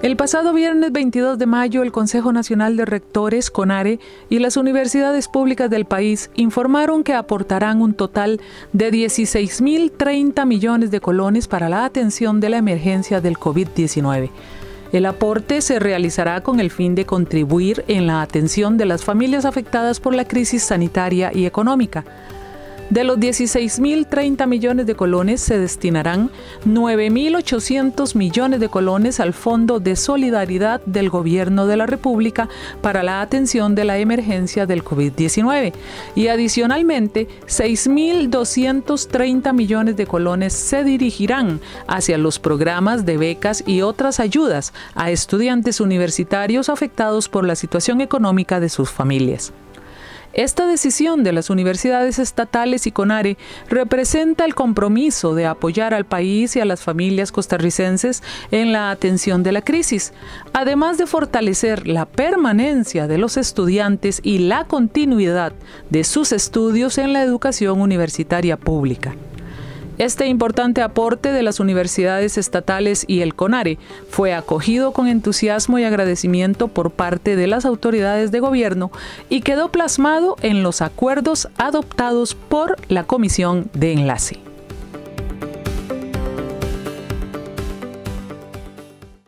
El pasado viernes 22 de mayo, el Consejo Nacional de Rectores, CONARE, y las universidades públicas del país informaron que aportarán un total de 16.030 millones de colones para la atención de la emergencia del COVID-19. El aporte se realizará con el fin de contribuir en la atención de las familias afectadas por la crisis sanitaria y económica. De los 16.030 millones de colones se destinarán 9.800 millones de colones al Fondo de Solidaridad del Gobierno de la República para la atención de la emergencia del COVID-19 y adicionalmente 6.230 millones de colones se dirigirán hacia los programas de becas y otras ayudas a estudiantes universitarios afectados por la situación económica de sus familias. Esta decisión de las universidades estatales y CONARE representa el compromiso de apoyar al país y a las familias costarricenses en la atención de la crisis, además de fortalecer la permanencia de los estudiantes y la continuidad de sus estudios en la educación universitaria pública. Este importante aporte de las universidades estatales y el CONARE fue acogido con entusiasmo y agradecimiento por parte de las autoridades de gobierno y quedó plasmado en los acuerdos adoptados por la Comisión de Enlace.